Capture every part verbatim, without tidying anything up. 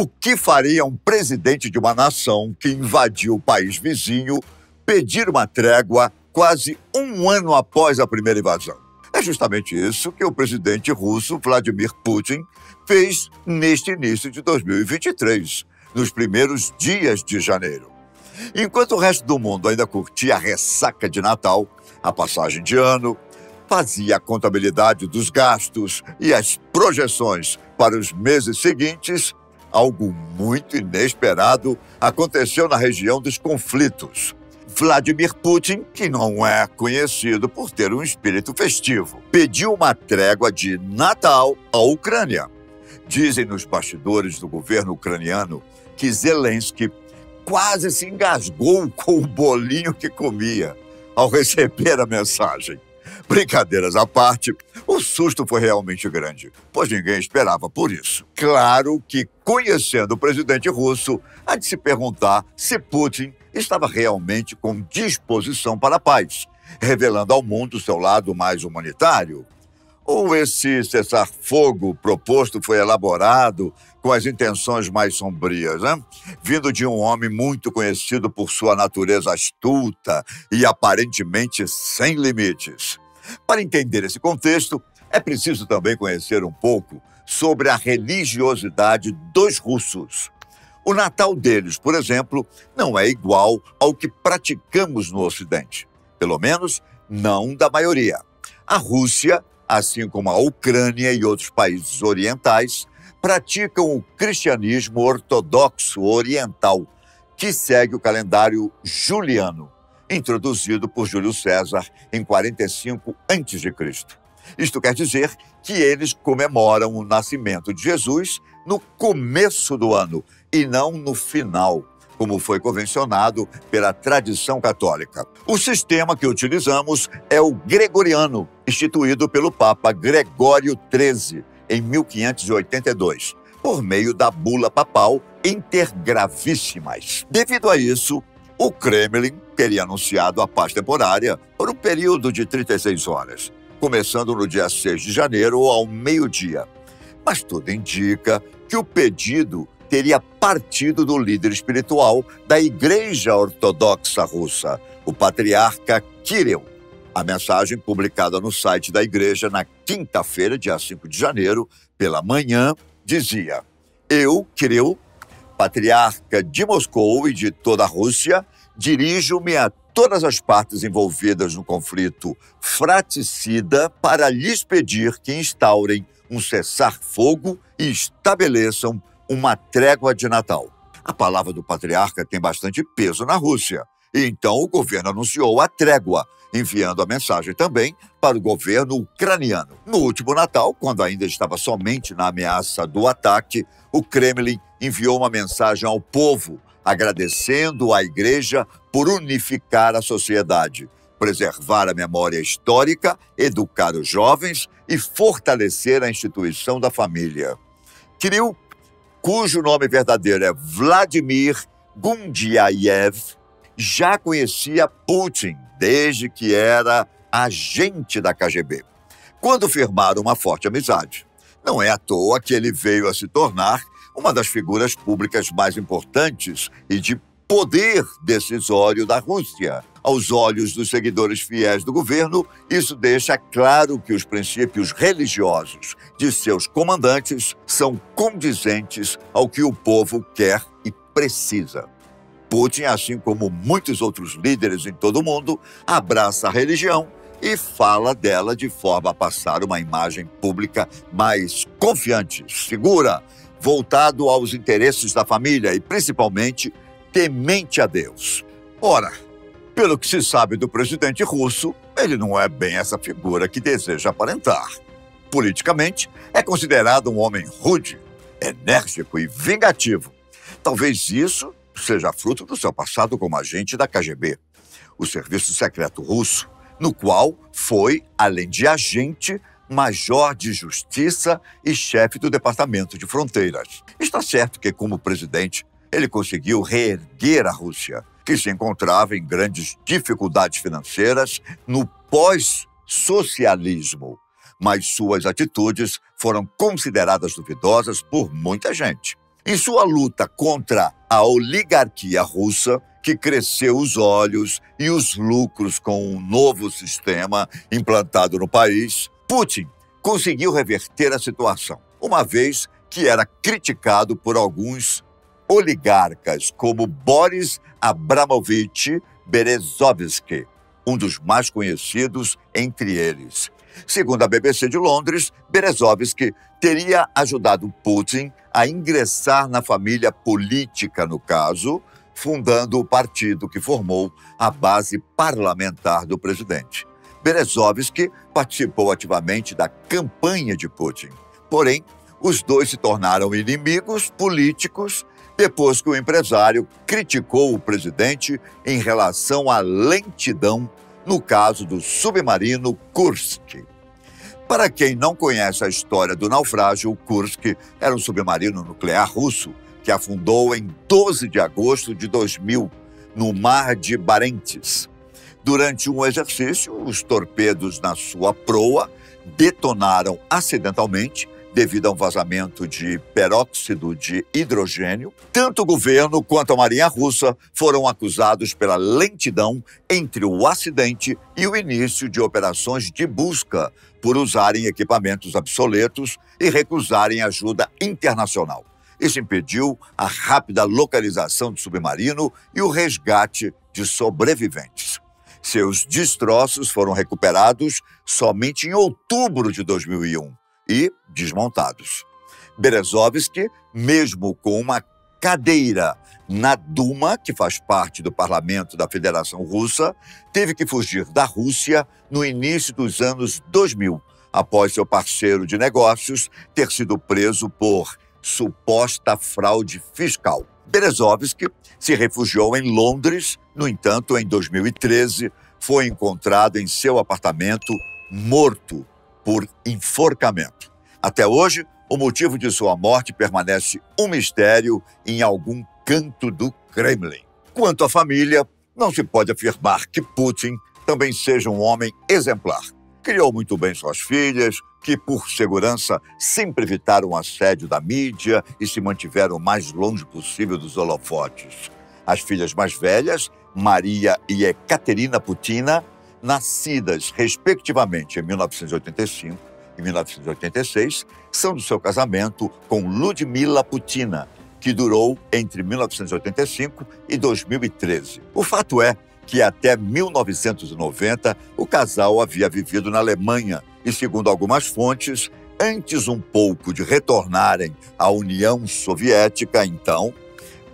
O que faria um presidente de uma nação que invadiu o país vizinho pedir uma trégua quase um ano após a primeira invasão? É justamente isso que o presidente russo Vladimir Putin fez neste início de dois mil e vinte e três, nos primeiros dias de janeiro. Enquanto o resto do mundo ainda curtia a ressaca de Natal, a passagem de ano, fazia a contabilidade dos gastos e as projeções para os meses seguintes, algo muito inesperado aconteceu na região dos conflitos. Vladimir Putin, que não é conhecido por ter um espírito festivo, pediu uma trégua de Natal à Ucrânia. Dizem nos bastidores do governo ucraniano que Zelensky quase se engasgou com o bolinho que comia ao receber a mensagem. Brincadeiras à parte, o susto foi realmente grande, pois ninguém esperava por isso. Claro que, conhecendo o presidente russo, há de se perguntar se Putin estava realmente com disposição para a paz, revelando ao mundo seu lado mais humanitário. Ou esse cessar-fogo proposto foi elaborado com as intenções mais sombrias, né? Vindo de um homem muito conhecido por sua natureza astuta e aparentemente sem limites. Para entender esse contexto, é preciso também conhecer um pouco sobre a religiosidade dos russos. O Natal deles, por exemplo, não é igual ao que praticamos no Ocidente. Pelo menos, não da maioria. A Rússia, assim como a Ucrânia e outros países orientais, praticam o cristianismo ortodoxo oriental, que segue o calendário juliano, introduzido por Júlio César em quarenta e cinco antes de Cristo Isto quer dizer que eles comemoram o nascimento de Jesus no começo do ano e não no final, como foi convencionado pela tradição católica. O sistema que utilizamos é o gregoriano, instituído pelo Papa Gregório treze, em mil quinhentos e oitenta e dois, por meio da bula papal Inter gravissimas. Devido a isso, o Kremlin teria anunciado a paz temporária por um período de trinta e seis horas, começando no dia seis de janeiro ao meio-dia. Mas tudo indica que o pedido teria partido do líder espiritual da Igreja Ortodoxa Russa, o patriarca Kirill. A mensagem publicada no site da igreja na quinta-feira, dia cinco de janeiro, pela manhã, dizia: "Eu, Kirill, patriarca de Moscou e de toda a Rússia, dirijo-me a todas as partes envolvidas no conflito fratricida para lhes pedir que instaurem um cessar-fogo e estabeleçam uma trégua de Natal." A palavra do patriarca tem bastante peso na Rússia. E então o governo anunciou a trégua, enviando a mensagem também para o governo ucraniano. No último Natal, quando ainda estava somente na ameaça do ataque, o Kremlin enviou uma mensagem ao povo, agradecendo à igreja por unificar a sociedade, preservar a memória histórica, educar os jovens e fortalecer a instituição da família. Kirill, cujo nome verdadeiro é Vladimir Gundyayev, já conhecia Putin desde que era agente da K G B, quando firmaram uma forte amizade. Não é à toa que ele veio a se tornar uma das figuras públicas mais importantes e de poder decisório da Rússia. Aos olhos dos seguidores fiéis do governo, isso deixa claro que os princípios religiosos de seus comandantes são condizentes ao que o povo quer e precisa. Putin, assim como muitos outros líderes em todo o mundo, abraça a religião e fala dela de forma a passar uma imagem pública mais confiante, segura, voltado aos interesses da família e, principalmente, temente a Deus. Ora, pelo que se sabe do presidente russo, ele não é bem essa figura que deseja aparentar. Politicamente, é considerado um homem rude, enérgico e vingativo. Talvez isso seja fruto do seu passado como agente da K G B, o serviço secreto russo, no qual foi, além de agente, major de justiça e chefe do Departamento de Fronteiras. Está certo que, como presidente, ele conseguiu reerguer a Rússia, que se encontrava em grandes dificuldades financeiras no pós-socialismo, mas suas atitudes foram consideradas duvidosas por muita gente. E sua luta contra a oligarquia russa, que cresceu os olhos e os lucros com um novo sistema implantado no país, Putin conseguiu reverter a situação, uma vez que era criticado por alguns oligarcas, como Boris Abramovich Berezovsky, um dos mais conhecidos entre eles. Segundo a B B C de Londres, Berezovsky teria ajudado Putin a ingressar na família política, no caso, fundando o partido que formou a base parlamentar do presidente. Berezovsky participou ativamente da campanha de Putin. Porém, os dois se tornaram inimigos políticos depois que o empresário criticou o presidente em relação à lentidão no caso do submarino Kursk. Para quem não conhece a história do naufrágio, o Kursk era um submarino nuclear russo que afundou em doze de agosto de dois mil, no Mar de Barentes. Durante um exercício, os torpedos na sua proa detonaram acidentalmente devido a um vazamento de peróxido de hidrogênio. Tanto o governo quanto a Marinha Russa foram acusados pela lentidão entre o acidente e o início de operações de busca, por usarem equipamentos obsoletos e recusarem ajuda internacional. Isso impediu a rápida localização do submarino e o resgate de sobreviventes. Seus destroços foram recuperados somente em outubro de dois mil e um. E desmontados. Berezovsky, mesmo com uma cadeira na Duma, que faz parte do parlamento da Federação Russa, teve que fugir da Rússia no início dos anos dois mil, após seu parceiro de negócios ter sido preso por suposta fraude fiscal. Berezovsky se refugiou em Londres, no entanto, em dois mil e treze, foi encontrado em seu apartamento morto por enforcamento. Até hoje, o motivo de sua morte permanece um mistério em algum canto do Kremlin. Quanto à família, não se pode afirmar que Putin também seja um homem exemplar. Criou muito bem suas filhas, que por segurança sempre evitaram o assédio da mídia e se mantiveram o mais longe possível dos holofotes. As filhas mais velhas, Maria e Ekaterina Putina, nascidas, respectivamente, em mil novecentos e oitenta e cinco e mil novecentos e oitenta e seis, são do seu casamento com Ludmila Putina, que durou entre mil novecentos e oitenta e cinco e dois mil e treze. O fato é que até mil novecentos e noventa o casal havia vivido na Alemanha e, segundo algumas fontes, antes um pouco de retornarem à União Soviética, então,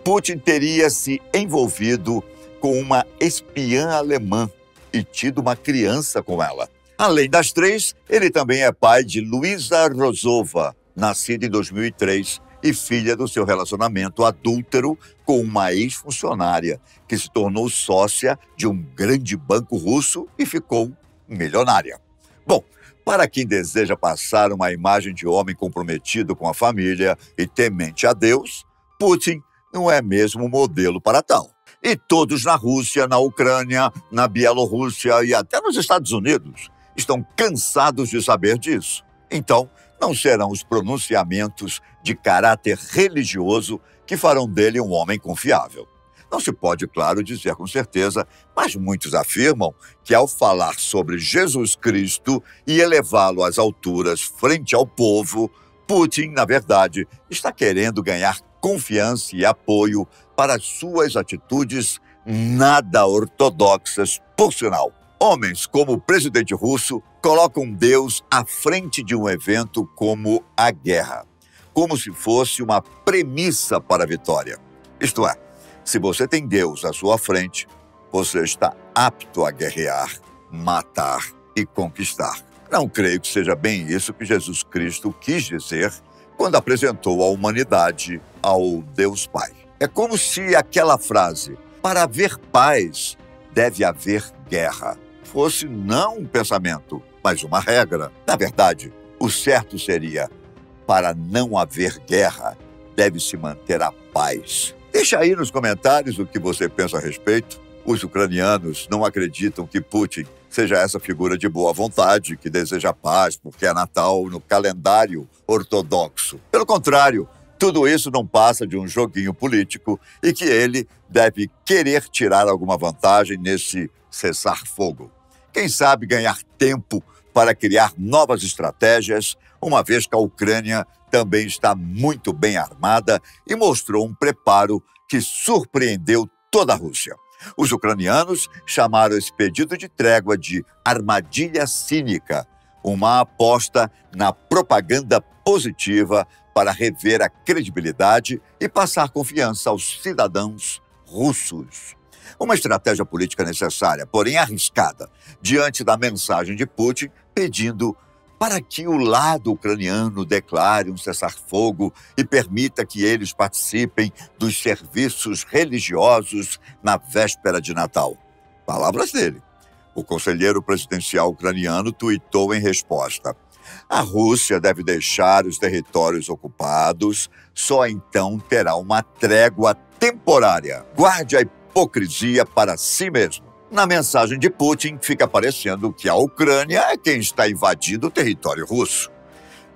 Putin teria se envolvido com uma espiã alemã e tido uma criança com ela. Além das três, ele também é pai de Luiza Rozova, nascida em dois mil e três e filha do seu relacionamento adúltero com uma ex-funcionária, que se tornou sócia de um grande banco russo e ficou milionária. Bom, para quem deseja passar uma imagem de homem comprometido com a família e temente a Deus, Putin não é mesmo modelo para tal. E todos na Rússia, na Ucrânia, na Bielorrússia e até nos Estados Unidos estão cansados de saber disso. Então, não serão os pronunciamentos de caráter religioso que farão dele um homem confiável. Não se pode, claro, dizer com certeza, mas muitos afirmam que ao falar sobre Jesus Cristo e elevá-lo às alturas frente ao povo, Putin, na verdade, está querendo ganhar confiança e apoio para suas atitudes nada ortodoxas, por sinal. Homens como o presidente russo colocam Deus à frente de um evento como a guerra, como se fosse uma premissa para a vitória. Isto é, se você tem Deus à sua frente, você está apto a guerrear, matar e conquistar. Não creio que seja bem isso que Jesus Cristo quis dizer quando apresentou a humanidade ao Deus Pai. É como se aquela frase, para haver paz, deve haver guerra, fosse não um pensamento, mas uma regra. Na verdade, o certo seria, para não haver guerra, deve-se manter a paz. Deixa aí nos comentários o que você pensa a respeito. Os ucranianos não acreditam que Putin seja essa figura de boa vontade que deseja paz porque é Natal no calendário ortodoxo. Pelo contrário, tudo isso não passa de um joguinho político e que ele deve querer tirar alguma vantagem nesse cessar-fogo. Quem sabe ganhar tempo para criar novas estratégias, uma vez que a Ucrânia também está muito bem armada e mostrou um preparo que surpreendeu toda a Rússia. Os ucranianos chamaram esse pedido de trégua de armadilha cínica, uma aposta na propaganda positiva para rever a credibilidade e passar confiança aos cidadãos russos. Uma estratégia política necessária, porém arriscada, diante da mensagem de Putin pedindo para que o lado ucraniano declare um cessar-fogo e permita que eles participem dos serviços religiosos na véspera de Natal. Palavras dele. O conselheiro presidencial ucraniano tuitou em resposta: a Rússia deve deixar os territórios ocupados, só então terá uma trégua temporária. Guarde a hipocrisia para si mesmo. Na mensagem de Putin, fica parecendo que a Ucrânia é quem está invadindo o território russo.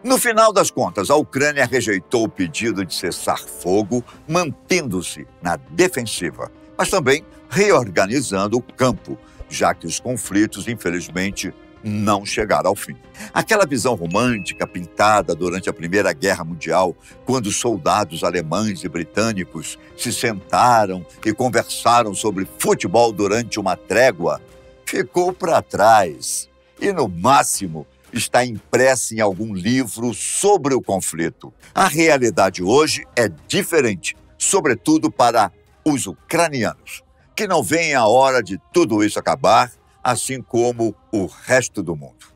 No final das contas, a Ucrânia rejeitou o pedido de cessar fogo, mantendo-se na defensiva, mas também reorganizando o campo, já que os conflitos, infelizmente, não chegaram ao fim. Aquela visão romântica pintada durante a Primeira Guerra Mundial, quando soldados alemães e britânicos se sentaram e conversaram sobre futebol durante uma trégua, ficou para trás e, no máximo, está impressa em algum livro sobre o conflito. A realidade hoje é diferente, sobretudo para os ucranianos, que não veem a hora de tudo isso acabar, assim como o resto do mundo.